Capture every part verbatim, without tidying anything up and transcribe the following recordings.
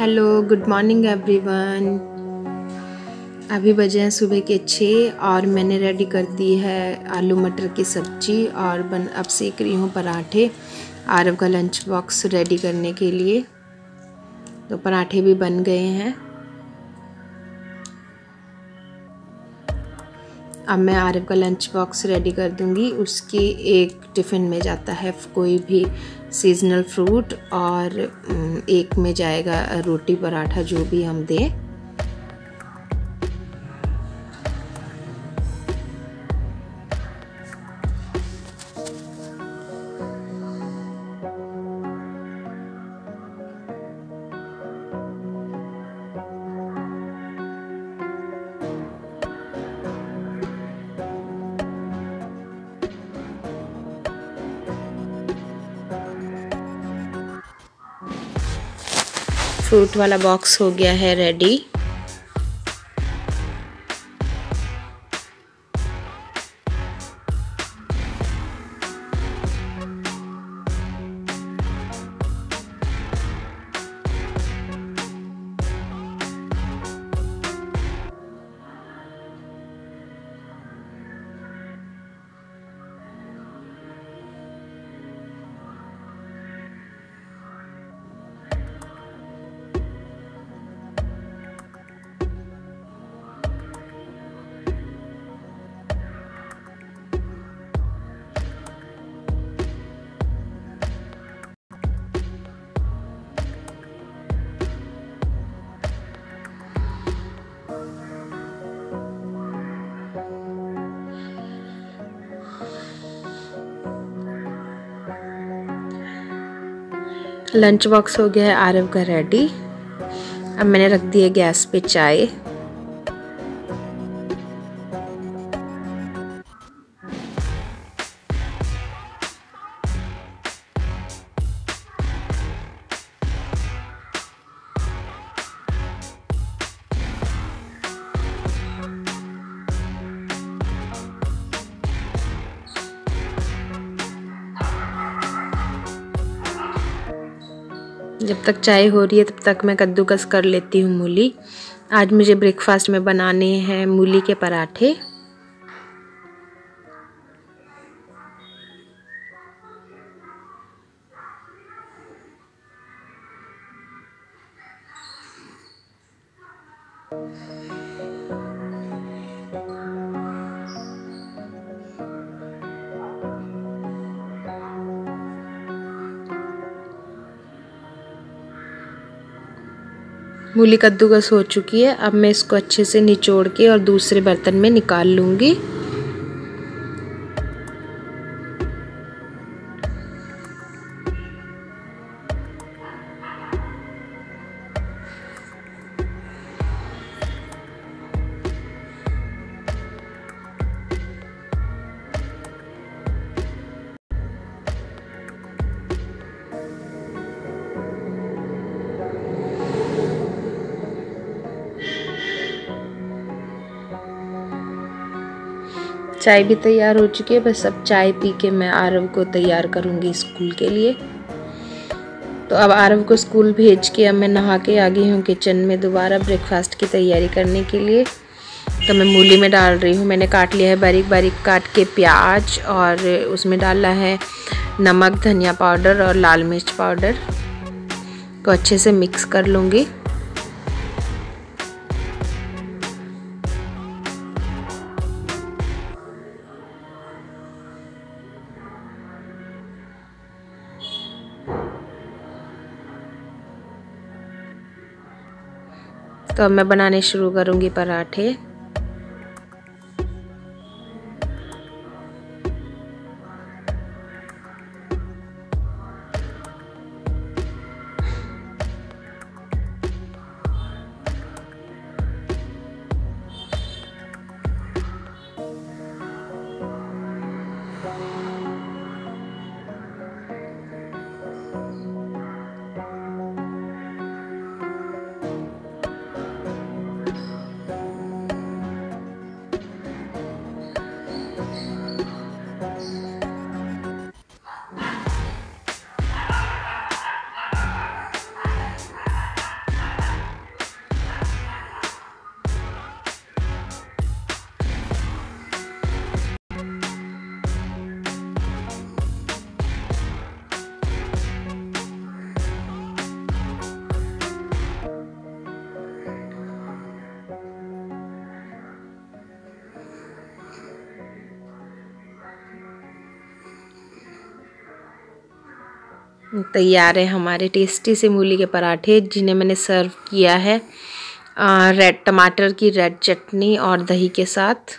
Hello good morning everyone. अभी बजे हैं सुबह के छः और मैंने रेडी कर दी है आलू मटर की सब्ज़ी और बन अब सेक रही हूँ पराठे आरव का लंच बॉक्स रेडी करने के लिए। तो पराठे भी बन गए हैं। अब मैं आरव का लंच बॉक्स रेडी कर दूँगी। उसके एक टिफ़िन में जाता है कोई भी सीजनल फ्रूट और एक में जाएगा रोटी पराठा जो भी हम दें। फ्रूट वाला बॉक्स हो गया है रेडी। लंच बॉक्स हो गया है आरव का रेडी। अब मैंने रख दी है गैस पे चाय। जब तक चाय हो रही है तब तक मैं कद्दूकस कर लेती हूँ मूली। आज मुझे ब्रेकफास्ट में बनाने हैं मूली के पराठे। मूली कद्दूकस हो चुकी है। अब मैं इसको अच्छे से निचोड़ के और दूसरे बर्तन में निकाल लूँगी। चाय भी तैयार हो चुकी है। बस अब चाय पी के मैं आरव को तैयार करूंगी स्कूल के लिए। तो अब आरव को स्कूल भेज के अब मैं नहा के आ गई हूँ किचन में दोबारा ब्रेकफास्ट की तैयारी करने के लिए। तो मैं मूली में डाल रही हूँ। मैंने काट लिया है बारीक बारीक काट के प्याज और उसमें डाला है नमक, धनिया पाउडर और लाल मिर्च पाउडर को अच्छे से मिक्स कर लूँगी। तो अब मैं बनाने शुरू करूंगी पराठे। तैयार है हमारे टेस्टी से मूली के पराठे, जिन्हें मैंने सर्व किया है रेड टमाटर की रेड चटनी और दही के साथ।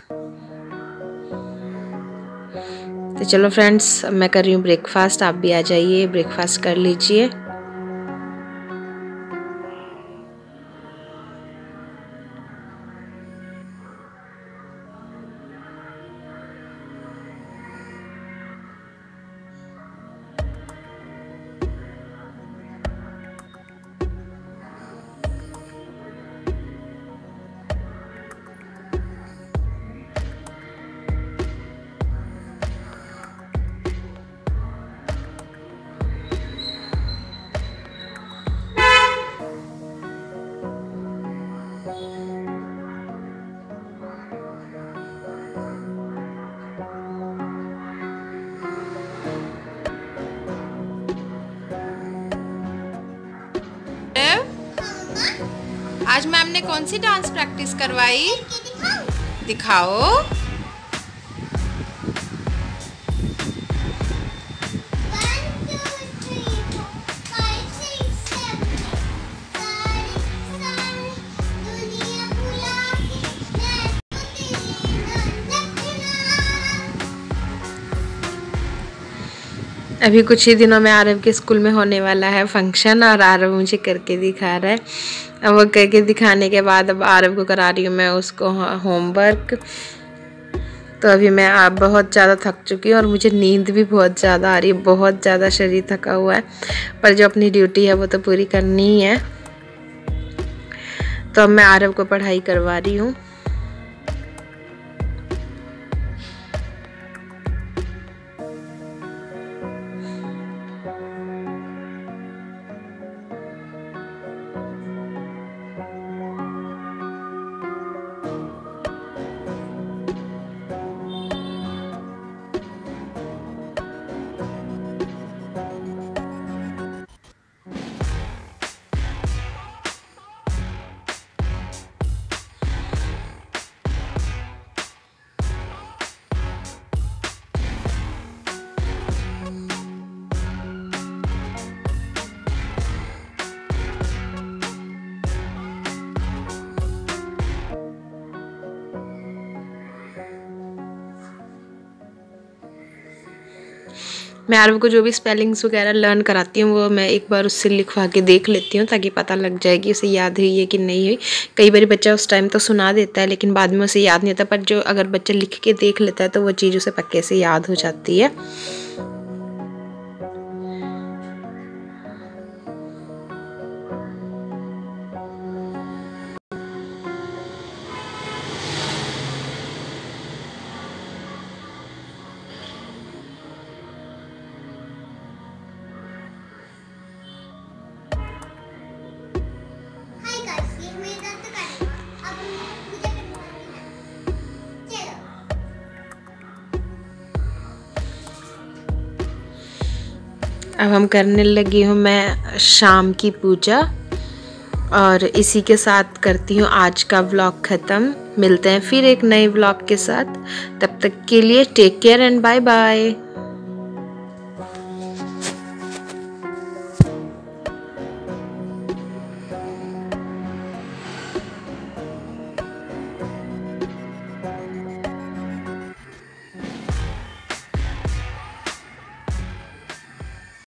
तो चलो फ्रेंड्स, मैं कर रही हूँ ब्रेकफास्ट, आप भी आ जाइए ब्रेकफास्ट कर लीजिए। आज मैम ने कौन सी डांस प्रैक्टिस करवाई? दिखाओ। अभी कुछ ही दिनों में आरव के स्कूल में होने वाला है फंक्शन, और आरव मुझे करके दिखा रहा है। अब वो करके दिखाने के बाद अब आरव को करा रही हूँ मैं उसको होमवर्क। तो अभी मैं आप बहुत ज़्यादा थक चुकी हूँ और मुझे नींद भी बहुत ज़्यादा आ रही है, बहुत ज़्यादा शरीर थका हुआ है, पर जो अपनी ड्यूटी है वो तो पूरी करनी ही है। तो अब मैं आरव को पढ़ाई करवा रही हूँ। मैं आरव को जो भी स्पेलिंग्स वगैरह लर्न कराती हूँ वो मैं एक बार उससे लिखवा के देख लेती हूँ, ताकि पता लग जाए कि उसे याद हुई है कि नहीं हुई। कई बार बच्चा उस टाइम तो सुना देता है लेकिन बाद में उसे याद नहीं होता, पर जो अगर बच्चा लिख के देख लेता है तो वो चीज़ उसे पक्के से याद हो जाती है। अब हम करने लगी हूँ मैं शाम की पूजा, और इसी के साथ करती हूँ आज का व्लॉग ख़त्म। मिलते हैं फिर एक नए व्लॉग के साथ, तब तक के लिए take care and bye bye.